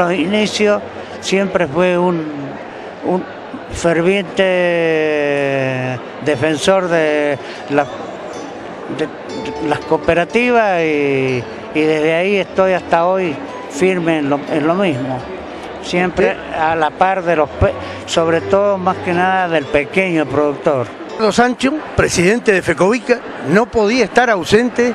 Los inicios siempre fue un ferviente defensor de las cooperativas y desde ahí estoy hasta hoy firme en lo mismo. Siempre a la par de los, sobre todo más que nada del pequeño productor. Eduardo Sancho, presidente de FECOVITA, no podía estar ausente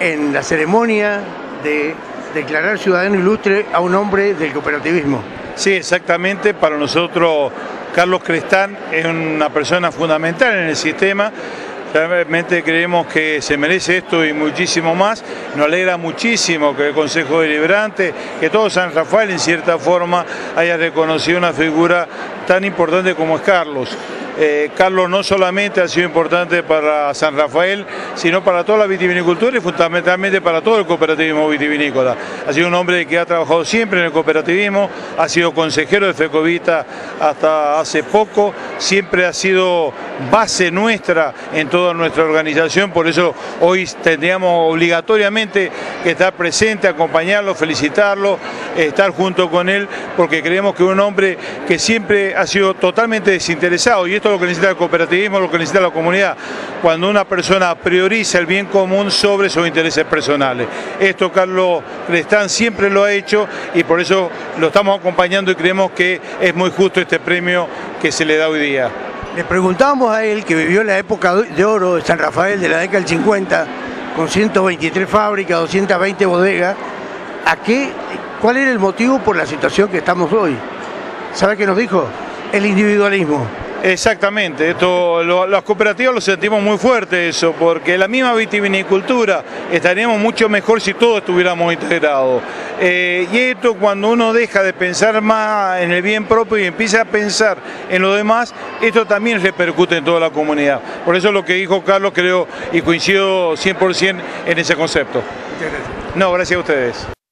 en la ceremonia de declarar ciudadano ilustre a un hombre del cooperativismo. Sí, exactamente. Para nosotros, Carlos Crestán es una persona fundamental en el sistema. Realmente creemos que se merece esto y muchísimo más. Nos alegra muchísimo que el Consejo Deliberante, que todo San Rafael en cierta forma haya reconocido una figura tan importante como es Carlos. Carlos no solamente ha sido importante para San Rafael, sino para toda la vitivinicultura y fundamentalmente para todo el cooperativismo vitivinícola. Ha sido un hombre que ha trabajado siempre en el cooperativismo, ha sido consejero de FECOVITA hasta hace poco, siempre ha sido base nuestra en toda nuestra organización, por eso hoy tendríamos obligatoriamente que estar presente, acompañarlo, felicitarlo, estar junto con él, porque creemos que es un hombre que siempre ha sido totalmente desinteresado y esto es lo que necesita el cooperativismo, lo que necesita la comunidad, cuando una persona prioriza el bien común sobre sus intereses personales. Esto Carlos Crestán siempre lo ha hecho y por eso lo estamos acompañando y creemos que es muy justo este premio que se le da hoy día. Le preguntamos a él, que vivió la época de oro de San Rafael de la década del 50, con 123 fábricas, 220 bodegas, ¿cuál era el motivo por la situación que estamos hoy? ¿Sabe qué nos dijo? El individualismo. Exactamente, las cooperativas lo sentimos muy fuerte eso, porque la misma vitivinicultura estaríamos mucho mejor si todos estuviéramos integrados. Y esto cuando uno deja de pensar más en el bien propio y empieza a pensar en lo demás, esto también repercute en toda la comunidad. Por eso lo que dijo Carlos creo y coincido 100% en ese concepto. No, gracias a ustedes.